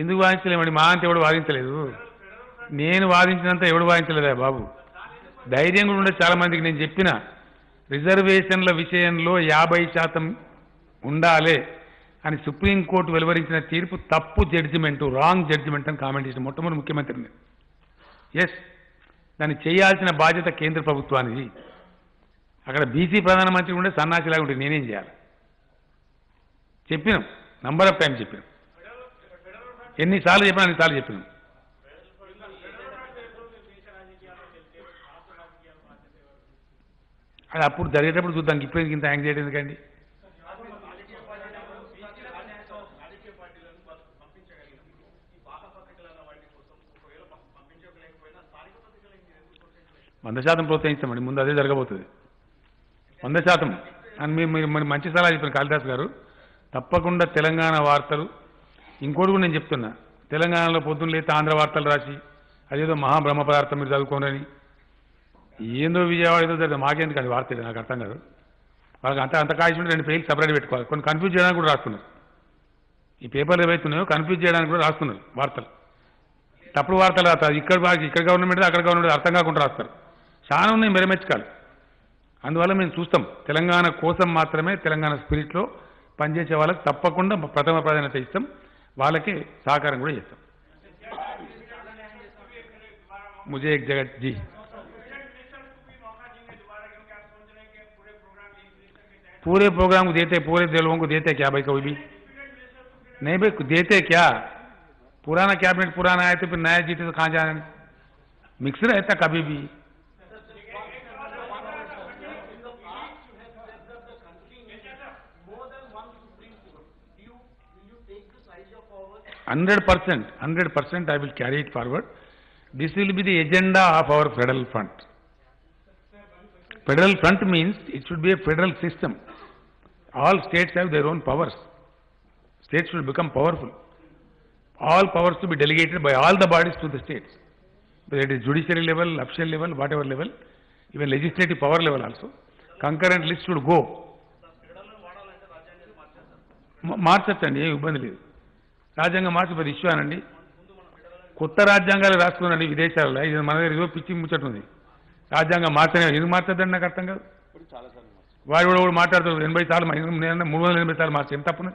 ఎందుకు వాదించలేమండి? మా అంత ఎవడు వాదించలేదు, నేను వాదించినంత ఎవడు వాదించలేదా బాబు? ధైర్యం కూడా ఉండదు చాలా మందికి. నేను చెప్పిన రిజర్వేషన్ల విషయంలో 50% ఉండాలి అని సుప్రీంకోర్టు వెలువరించిన తీర్పు తప్పు జడ్జిమెంటు, రాంగ్ జడ్జిమెంట్ అని కామెంట్ చేసిన మొట్టమొదటి ముఖ్యమంత్రిని. ఎస్, దాన్ని చేయాల్సిన బాధ్యత కేంద్ర ప్రభుత్వానికి. అక్కడ బీసీ ప్రధానమంత్రి ఉండే సన్నాసిలాగా ఉంటుంది, నేనేం చేయాలి? చెప్పినాం, నంబర్ ఆఫ్ టైం చెప్పినాం, ఎన్నిసార్లు చెప్పినా అన్నిసార్లు చెప్పినాం. అది అప్పుడు జరిగేటప్పుడు చూద్దాం, ఇప్పుడు ఇంత యాంగ్జైటీ ఎందుకండి? వంద శాతం ప్రోత్సహించామండి, ముందు అదే జరగబోతుంది 100%. అని మీరు మరి మంచి సలహా చెప్పారు కాళిదాస్ గారు. తప్పకుండా తెలంగాణ వార్తలు, ఇంకోటి కూడా నేను చెప్తున్నా, తెలంగాణలో పొద్దున్న లేతే ఆంధ్ర వార్తలు రాసి అదేదో మహాబ్రహ్మ పదార్థం మీరు చదువుకోనని, ఏందో విజయవాడ ఏదో జరిగింది, మాకేందుకండి వార్తలు? నాకు అర్థం కాదు. వాళ్ళకి అంత కాల్చుకుంటే 2 పేజీలు సపరేట్ పెట్టుకోవాలి. కొన్ని కన్ఫ్యూజ్ చేయడానికి కూడా రాస్తున్నారు, ఈ పేపర్లు ఏవైతున్నాయో కన్ఫ్యూజ్ చేయడానికి కూడా రాస్తున్నారు వార్తలు, తప్పుడు వార్తలు రాస్తారు. ఇక్కడ గవర్నమెంట్, అక్కడ గవర్నమెంట్ అర్థం కాకుండా రాస్తారు. చాలా ఉన్నాయి మెరమెచ్చుకాలు. అందువల్ల మేము చూస్తాం, తెలంగాణ కోసం మాత్రమే తెలంగాణ స్పిరిట్లో పనిచేసే వాళ్ళకి తప్పకుండా ప్రథమ ప్రాధాన్యత ఇస్తాం, వాళ్ళకి సహకారం కూడా చేస్తాం. मुझे एक जगह जी पूरे प्रोग्राम को देते, पूरे लोगों को देते क्या भाई? कोई भी नहीं भाई, देते क्या? पुराना कैबिनेट पुराना है तो फिर नया जीते तो कहाँ जाना? मिक्स रहता कभी भी। Hundred percent, I will carry it forward. This will be the agenda of our federal front. Federal front means it should be a federal system. All states have their own powers. States should become powerful. All powers to be delegated by all the bodies to the states, whether it is judiciary level, official level, whatever level, even legislative power level also. Concurrent list should go. మార్చండి, ఏ ఇబ్బంది లేదు. రాజ్యాంగం మార్చి పెద్ద issue అనండి, కొత్త రాజ్యాంగాలు రాసుకున్నాండి విదేశాలలో. ఇది మన దగ్గర ఏదో పిచ్చి ముచ్చట ఉంది, రాజ్యాంగం మార్చనే ఎందుకు మార్చద్దండి? నాకు అర్థం కాదు. వాడు కూడా కూడా మాట్లాడుతున్నాడు 80 సార్లు, 380 సార్లు మార్చి ఏం తప్పున?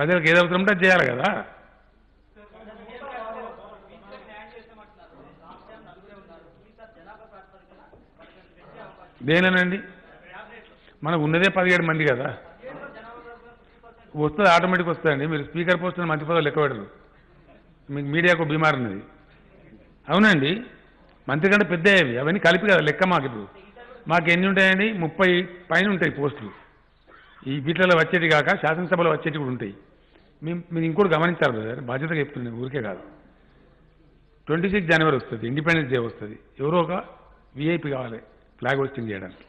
ప్రజలకు ఏది అవసరం ఉంటే చేయాలి కదా. దేనేనండి, మనకు ఉన్నదే 17 మంది కదా, వస్తుంది ఆటోమేటిక్ వస్తుందండి. మీరు స్పీకర్ పోస్ట్ మంత్రి పదవులు లెక్క పెట్టరు, మీకు మీడియాకు బీమార్ ఉన్నది. అవునండి, మంత్రి కంటే పెద్ద అవి అవన్నీ కలిపి కదా లెక్క. మాకు ఇప్పుడు మాకు ఎన్ని ఉంటాయండి? 30 పైన ఉంటాయి పోస్టులు, ఈ వీటిలలో వచ్చేది కాక శాసనసభలో వచ్చేవి కూడా ఉంటాయి. మీరు ఇంకోటి గమనించాలి బ్రదర్, బాధ్యతగా చెప్తున్నాను, ఊరికే కాదు. 26 జనవరి వస్తుంది, ఇండిపెండెన్స్ డే వస్తుంది, ఎవరో ఒక విఐపి కావాలి ఫ్లాగ్ హోస్టింగ్ చేయడానికి.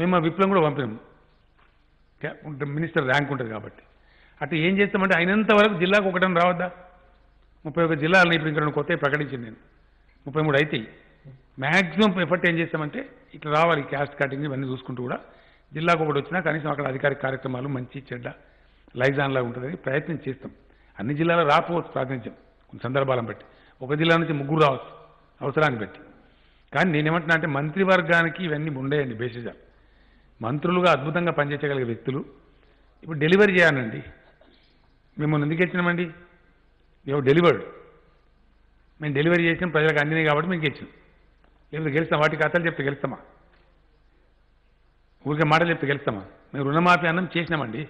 మేము ఆ విప్లవం కూడా పంపినాము, మినిస్టర్ ర్యాంక్ ఉంటుంది కాబట్టి. అటు ఏం చేస్తామంటే అయినంత వరకు జిల్లాకు ఒకటని రావద్దా? 31 జిల్లాలని ఇప్పుడు ఇక్కడ కొత్త ప్రకటించింది నేను, 33 అయితే మ్యాక్సిమం ఎఫర్ట్ ఏం చేస్తామంటే ఇట్లా రావాలి. క్యాస్ట్ కటింగ్ ఇవన్నీ చూసుకుంటూ కూడా జిల్లాకు ఒకటి వచ్చినా కనీసం అక్కడ అధికారిక కార్యక్రమాలు మంచి చెడ్డ లైజాన్లా ఉంటుందని ప్రయత్నం చేస్తాం. అన్ని జిల్లాలో రాకపోవచ్చు ప్రాతినిధ్యం, కొన్ని సందర్భాలను బట్టి ఒక జిల్లా నుంచి 3 రావచ్చు అవసరాన్ని బట్టి. కానీ నేనేమంటున్నా అంటే మంత్రివర్గానికి ఇవన్నీ ఉండేయండి బేసిజా. మంత్రులుగా అద్భుతంగా పనిచేయగలిగే వ్యక్తులు ఇప్పుడు డెలివరీ చేయాలండి. మేము ఎందుకు ఇచ్చినామండి? మేము డెలివర్డ్, మేము డెలివరీ చేసినాం, ప్రజలకు అందినాయి కాబట్టి మేము గెలిచాం. లేకపోతే గెలుస్తాం? వాటి కథలు చెప్తే గెలుస్తామా? ఊరికే మాటలు చెప్తే గెలుస్తామా? మేము రుణమాఫీ అన్నం చేసినామండి,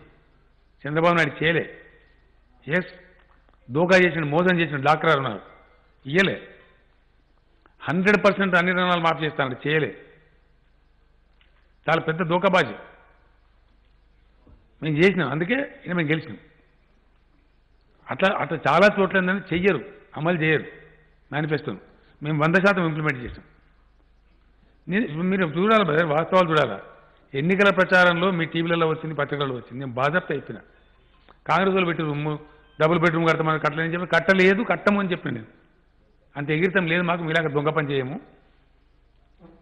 చంద్రబాబు నాయుడు చేయలే. ఎస్, దోగా చేసిన, మోసం చేసిన డాక్రా రుణాలు ఇయ్యలే. 100% అన్ని రుణాలు మాఫీ చేస్తానండి, చేయలే. చాలా పెద్ద దూకబాజీ. మేము చేసినాం, అందుకే మేము గెలిచినాం. అట్లా చాలా చోట్ల ఏంటంటే చెయ్యరు, అమలు చేయరు మేనిఫెస్టోను. మేము 100% ఇంప్లిమెంట్ చేసినాం. మీరు చూడాలి బ్రదర్, వాస్తవాలు చూడాలా. ఎన్నికల ప్రచారంలో మీ టీవీలలో వచ్చింది, పత్రికలలో వచ్చింది. నేను బాధ్యత చెప్పిన కాంగ్రెస్ వాళ్ళు పెట్టి రూమ్, డబుల్ బెడ్రూమ్ కడతామని కట్టలేని చెప్పి కట్టలేదు, కట్టము అని చెప్పిన నేను. అంత ఎగిరితం లేదు మాకు, మీలాగా దొంగ పని చేయము.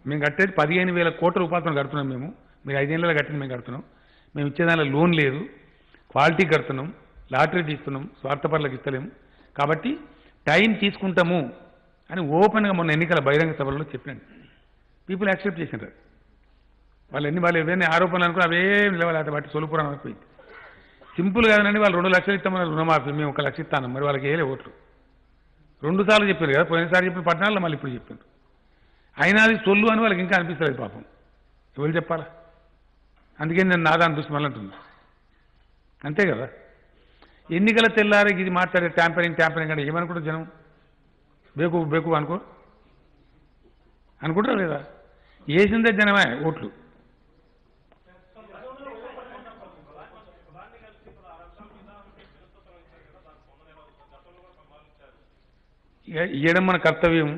మేము కట్టేది 15,000 కోట్ల రూపాయలతో కడుతున్నాం మేము, మీరు 5 ఏళ్ళలో కట్టింది మేము కడుతున్నాం. మేము ఇచ్చేదానిలో లోన్ లేదు, క్వాలిటీ కడుతున్నాం, లాటరీ తీస్తున్నాం, స్వార్థపరులకు ఇస్తలేము కాబట్టి టైం తీసుకుంటాము అని ఓపెన్గా మొన్న ఎన్నికల బహిరంగ సభల్లో చెప్పాను. పీపుల్ యాక్సెప్ట్ చేసినారు. వాళ్ళు ఏదైనా ఆరోపణలు అనుకుని అవే నిలవలేట బట్టి సొలుపురం అయిపోయింది. సింపుల్ కాదనండి, వాళ్ళు 2 లక్షలు ఇస్తామన్నారు రుణమాఫీ, మేము 1 లక్ష ఇస్తాను, మరి వాళ్ళకి ఏలే ఓట్లు. 2 సార్లు చెప్పారు కదా, పోయినసారి చెప్పిన 14 మళ్ళీ ఇప్పుడు చెప్పారు. అయినా అది సొల్లు అని వాళ్ళకి ఇంకా అనిపిస్తలేదు పాపం, ఎవరు చెప్పాలా? అందుకే నేను నాదాన్ని దుష్మలు అంటున్నా, అంతే కదా. ఎన్నికల తెల్లారి ఇది మాట్లాడే ట్యాంపరింగ్ అంటే ఏమనుకుంటారు జనం? బేకు బేకు అనుకుంటారు లేదా? వేసిందే జనమే ఓట్లు. ఇవ్వడం మన కర్తవ్యం.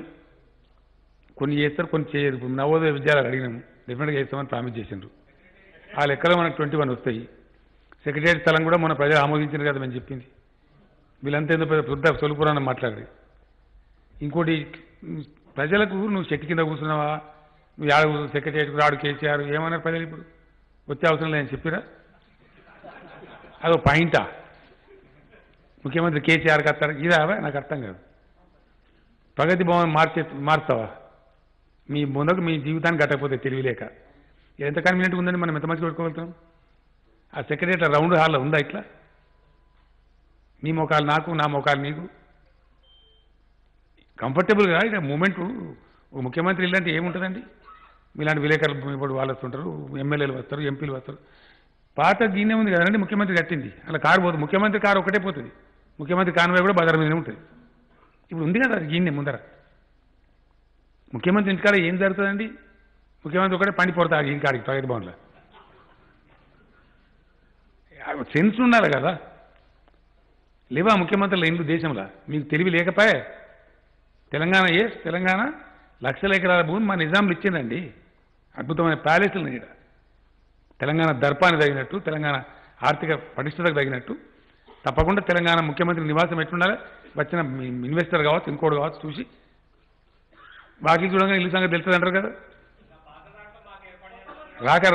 కొన్ని చేస్తారు, కొన్ని చేయరు. ఇప్పుడు నవోదయ విద్యాలయాలు అడిగినాము, డెఫినెట్గా చేస్తామని ప్రామిస్ చేసిండ్రు. ఆ లెక్కలో మనకు 21 వస్తాయి. సెక్రటరీ స్థలం కూడా మన ప్రజలు ఆమోదించారు కదా మేము చెప్పింది. వీళ్ళంతా ఏదో పెద్ద సొలుపురాన్ని మాట్లాడేది. ఇంకోటి, ప్రజలకు నువ్వు చెట్టు కింద కూర్చున్నావా, నువ్వు ఆడ కూర్చు, సెక్రటరీ ఆడు కేసీఆర్ ఏమన్నారు ప్రజలు? ఇప్పుడు వచ్చే అవసరం లేదని చెప్పిరా, అదో పాయింటా? ముఖ్యమంత్రి కేసీఆర్కి వస్తారు ఇదా? నాకు అర్థం కాదు. ప్రగతి భవన్ మారుస్తావా? మీ ముందుకు మీ జీవితాన్ని గట్టకపోతే తెలివిలేక ఎంత కన్వీనియంట్గా ఉందండి. మనం ఎంత మంచిగా పెట్టుకోగలుగుతాం? ఆ సెక్రటరీ రౌండ్ హాల్లో ఉందా ఇట్లా? నీ మోకాలు నాకు, నా మోకాలు నీకు, కంఫర్టబుల్గా ఇక్కడ మూమెంట్. ముఖ్యమంత్రి ఇలాంటి ఏముంటుందండి? మీలాంటి విలేకరులు ఇప్పుడు వాళ్ళు వస్తుంటారు, ఎమ్మెల్యేలు వస్తారు, ఎంపీలు వస్తారు. పాత దీన్నే ఉంది కదండి ముఖ్యమంత్రి కట్టింది. అలా కారు పోతుంది, ముఖ్యమంత్రి కారు ఒకటే పోతుంది, ముఖ్యమంత్రి కాన్వాయ్ కూడా బజార్ మీదనే ఉంటుంది. ఇప్పుడు ఉంది కదా దీన్నే ముందర. ముఖ్యమంత్రి ఇంటికాడ ఏం జరుగుతుందండి? ముఖ్యమంత్రి ఒకటే పండిపోతాడు ఇంటికాడికి ప్రగతి భవన్లో. సెన్స్ ఉండాలి కదా. లేవా ముఖ్యమంత్రులు ఇందు దేశంలో? మీకు తెలివి లేకపోయా? తెలంగాణ తెలంగాణ లక్షల ఎకరాల భూమి మా నిజాంలు ఇచ్చిందండి. అద్భుతమైన ప్యాలెస్లు ఇక్కడ. తెలంగాణ దర్పాన్ని తగినట్టు, తెలంగాణ ఆర్థిక పటిష్టతకు తగినట్టు తప్పకుండా తెలంగాణ ముఖ్యమంత్రి నివాసం ఎట్లుండాలి, వచ్చిన ఇన్వెస్టర్ కావచ్చు, ఇంకోటి కావచ్చు, చూసి వాకి చూడగానే ఇల్లు సంగతి తెలుస్తుంది అంటారు కదా.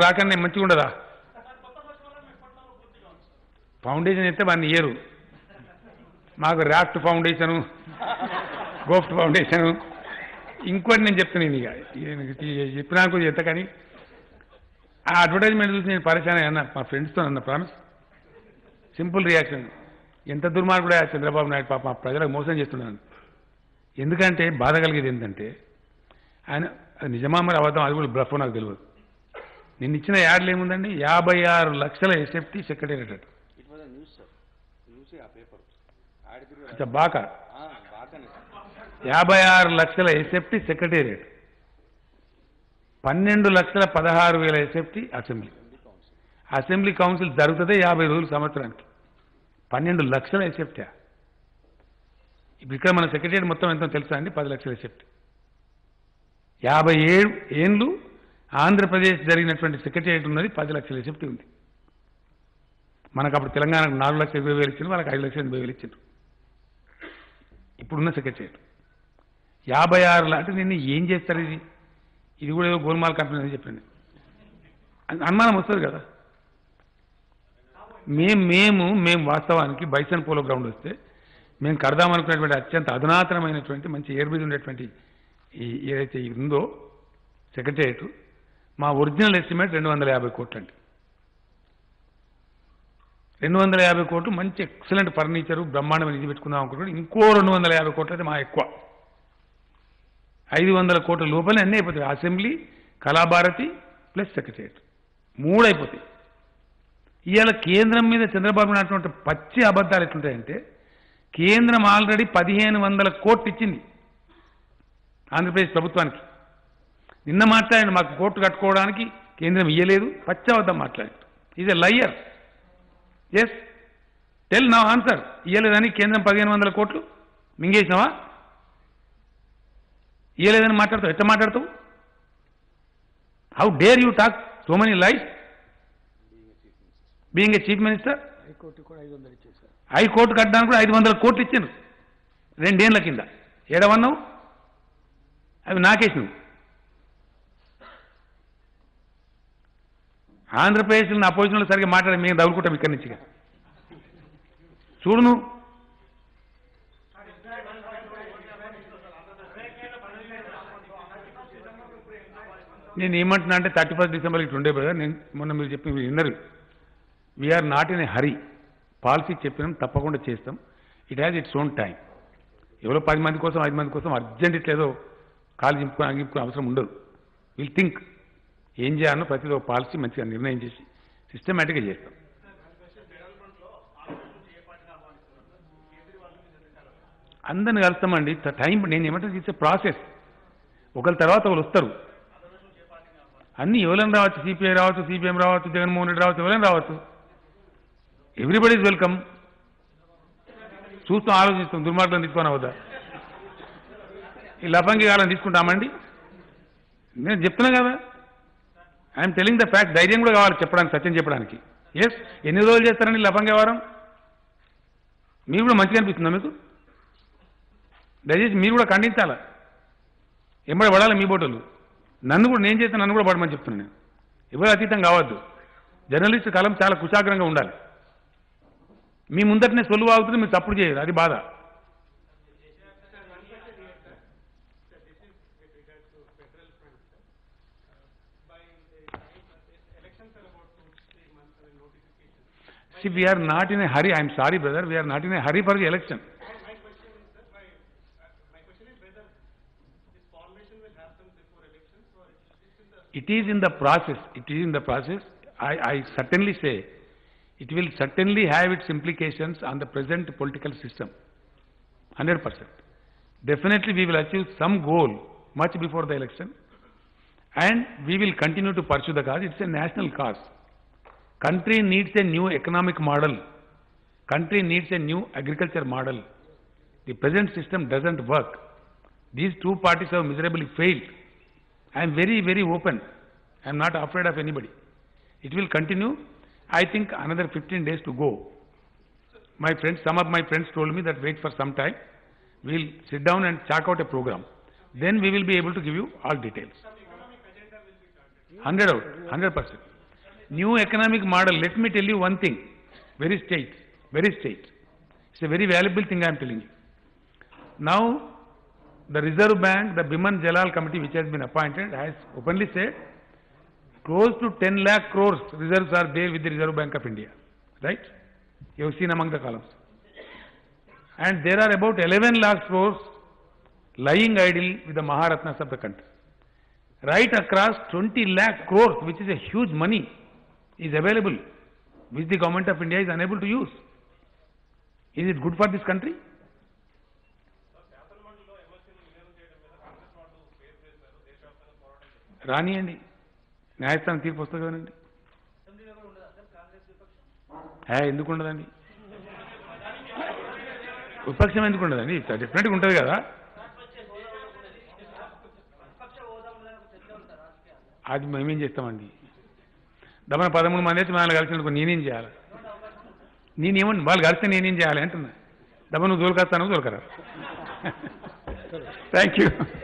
రాక నేను మంచిగా ఉండదా? ఫౌండేషన్ అయితే వాడిని ఇయ్యరు. మాకు రాఫ్ట్ ఫౌండేషను, గోఫ్ట్ ఫౌండేషను, ఇంకోటి నేను చెప్తున్నాను. ఇక చెప్పినాక ఎంత కానీ ఆ అడ్వర్టైజ్మెంట్ చూసి నేను పరిచయం అన్న మా ఫ్రెండ్స్తో అన్న ప్రామిస్. సింపుల్ రియాక్షన్, ఎంత దుర్మార్గుడే చంద్రబాబు నాయుడు, పాప ప్రజలకు మోసం చేస్తున్నాను. ఎందుకంటే బాధ కలిగేది ఏంటంటే ఆయన నిజమా మరి అవతాం అది కూడా బ్లఫ్ నాకు తెలియదు. నిన్న ఇచ్చిన యాడ్లు ఏముందండి? 56 లక్షల ఎస్ఎఫ్టీ సెక్రటేరియట్ బాకా, 56 లక్షల SFT secretariat, 12,16,000 SFT assembly. Assembly council జరుగుతుంది 50 రోజులు సంవత్సరానికి. 12 లక్షల ఎస్ఎఫ్టీ. ఇప్పుడు ఇక్కడ మన సెక్రటేరియట్ మొత్తం ఎంతో తెలుసా అండి? 10 లక్షల ఎస్ఎఫ్టీ. 57 ఏళ్ళు ఆంధ్రప్రదేశ్ జరిగినటువంటి సెక్రటేరియట్ ఉన్నది 10 లక్షల ఎస్ఎఫ్టీ ఉంది. మనకు అప్పుడు తెలంగాణకు 4,20,000 ఇచ్చిండ్రు, వాళ్ళకి 5,80,000 ఇచ్చిండ్రు ఇప్పుడున్న సెక్రటేరియట్. 56 అంటే నిన్ను ఏం చేస్తారు? ఇది కూడా ఏదో గోల్మాల్ కంపెనీ అని చెప్పండి, అనుమానం వస్తుంది కదా. మేము వాస్తవానికి బైసన్ పోలో గ్రౌండ్ వస్తే మేము కడదామనుకున్నటువంటి అత్యంత అధునాతనమైనటువంటి మంచి ఎయిర్బేస్ ఉండేటువంటి ఏదైతే ఉందో సెక్రటేరియట్, మా ఒరిజినల్ ఎస్టిమేట్ 250 కోట్లు అండి. 250 కోట్లు మంచి ఎక్సలెంట్ ఫర్నిచరు, బ్రహ్మాండమైన ఇది పెట్టుకుందాం అనుకుంటున్నాడు. ఇంకో 250 కోట్లు అయితే మా ఎక్కువ. 500 కోట్ల లోపలే అన్నీ అయిపోతాయి. అసెంబ్లీ, కళాభారతి ప్లస్ సెక్రటేరియట్, 3 అయిపోతాయి. ఇవాళ కేంద్రం మీద చంద్రబాబు నాయుడు పచ్చి అబద్ధాలు ఎట్లుంటాయంటే, కేంద్రం ఆల్రెడీ 1,500 కోట్లు ఇచ్చింది ఆంధ్రప్రదేశ్ ప్రభుత్వానికి. నిన్న మాట్లాడండి మాకు కోర్టు కట్టుకోవడానికి కేంద్రం ఇయ్యలేదు, పచ్చవద్దం మాట్లాడండి. Is a liar. Yes, tell now answer. ఇయ్యలేదని కేంద్రం 1,500 కోట్లు మింగేసినావా? ఇయ్యలేదని మాట్లాడతావు, ఎట్లా మాట్లాడతావు? How dare you talk so many life being a chief minister? High court కట్టడానికి కూడా 500 కోట్లు ఇచ్చాను 2 ఏళ్ల కింద. ఏడవన్నావు, అవి నాకేసినావు. ఆంధ్రప్రదేశ్లో అపోజిషన్లో సరిగ్గా మాట్లాడే మేము తగులుకుంటాం ఇక్కడి నుంచి. చూడును. నేను ఏమంటున్నా అంటే 31 డిసెంబర్ ఇటు ఉండే బ్రదర్, నేను మొన్న మీరు చెప్పిన విన్నరు, we're not in a hurry. Policy చెప్పినాం, తప్పకుండా చేస్తాం. It has its own time. ఎవరో 10 మంది కోసం 5 మంది కోసం అర్జెంట్ ఇట్లేదో కాలు చింపుకొని అంగింపుకునే అవసరం ఉండదు. విల్ థింక్ ఏం చేయాలో ప్రతిదీ ఒక పాలసీ మంచిగా నిర్ణయం చేసి సిస్టమేటిక్గా చేస్తాం. అందరిని కలుస్తామండి, టైం. నేను ఏమంటే ఇట్స్ ఏ ప్రాసెస్. ఒకళ్ళ తర్వాత ఒకరు వస్తారు. అన్నీ ఎవరైనా రావచ్చు, సిపిఐ రావచ్చు, సిపిఎం రావచ్చు, జగన్మోహన్ రెడ్డి రావచ్చు, ఎవరైనా రావచ్చు. Everybody is welcome. చూస్తాం, ఆలోచిస్తాం, దుర్మార్గం తీసుకున్నా వద్దా, ఈ లఫంగి కాలం తీసుకుంటామండి. నేను చెప్తున్నా కదా, ఐఎమ్ టెలింగ్ ద ఫ్యాక్ట్. ధైర్యం కూడా కావాలి చెప్పడానికి, సత్యం చెప్పడానికి. ఎస్, ఎన్ని రోజులు చేస్తారండి లఫంగి వారం? మీరు కూడా మంచిగా అనిపిస్తుందా మీకు? దయచేసి మీరు కూడా ఖండించాలా, ఎంబడి పడాలి మీ బోటలు. నన్ను కూడా, నేను చేస్తాను, నన్ను కూడా పడమని చెప్తున్నాను. నేను ఎవరు అతీతం కావద్దు. జర్నలిస్ట్ కాలం చాలా కుశాగ్రంగా ఉండాలి. మీ ముందటనే సొలువు ఆగుతుంది, మీరు తప్పుడు చేయరు, అది బాధ. See, we are not in a hurry. I am sorry, brother. We are not in a hurry for the election. It is in the process. It is in the process. I certainly say it will certainly have its implications on the present political system. 100%. Definitely we will achieve some goal much before the election, and we will continue to pursue the cause. It's a national cause. Country needs a new economic model. Country needs a new agriculture model. The present system doesn't work. These two parties have miserably failed. I am very, very open. I am not afraid of anybody. It will continue. I think another 15 days to go. My friends, some of my friends told me that wait for some time. We will sit down and chalk out a program. Then we will be able to give you all details. 100%. New economic model. Let me tell you one thing. Very straight. It's a very valuable thing I am telling you. Now, the Reserve Bank, the Bhiman Jalal Committee, which has been appointed, has openly said close to 10 lakh crores reserves are there with the Reserve Bank of India. Right? You have seen among the columns. And there are about 11 lakh crores lying idle with the Maharatnas of the country. Right across 20 lakh crores, which is a huge money, is available, which the government of India is unable to use. Is it good for this country? రానియండి, న్యాయస్థానం తీర్పు వస్తుంది కదండి. ఎందుకు ఉండదండి? విపక్షం ఎందుకు ఉండదండి? డెఫినెట్గా ఉంటుంది కదా. అది మేమేం చేస్తామండి? దమన 13 మంది అయితే మనల్ని కలిసినందుకు నేనేం చేయాలి? నేనేమండి, వాళ్ళు కలిస్తే నేనేం చేయాలి అంటున్నా. దమను దొరకస్తాను, దొరకరా? Thank you.